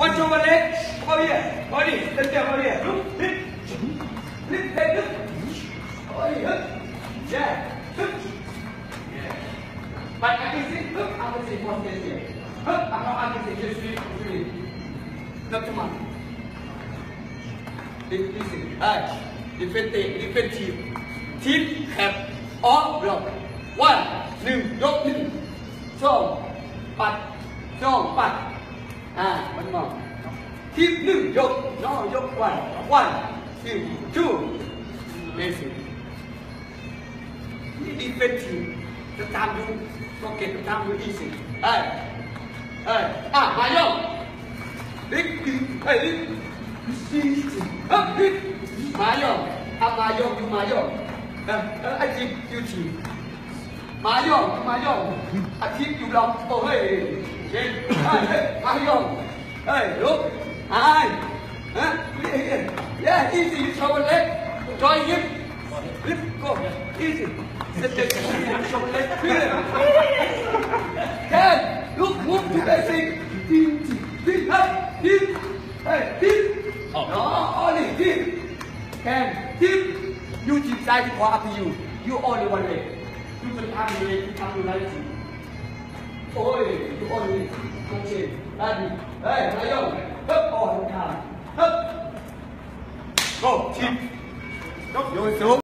Watch over legs. Over here. Body. Let's go over here. Look. Flip leg. Look. Over here. Yeah. Look. Yeah. But I can see. Look. I can see one face here. Look. I can see. Just read. Not too much. Listen. Different team. Team have all block. One. Two. Yop. Two. So. But. So. But. One more. Keep new, yoke. No, yoke one. One, two. Amazing. Defensive. The time you forget, the time you easy. Hey. Hey. My yoke. Lick, hey, lick. Up, lick. My yoke. My yoke, you my yoke. I keep you cheap. My yoke, my yoke. I keep you long. Oh, hey. Hey, hey, how you? Hey, look. Hi. Huh? Yeah, easy. You show leg. Join him. Flip, go. Easy. Show leg. Hey, look. Move to basic. Hey, dip. Hey, dip. No, only dip. Can dip. You decide for up to you. You only one leg. You can have leg. You can do like. Ôi, ôi, con chị, lần, đây, thấy không? Hấp ổn thả, hấp, go, chim, đốc, rồi xuống.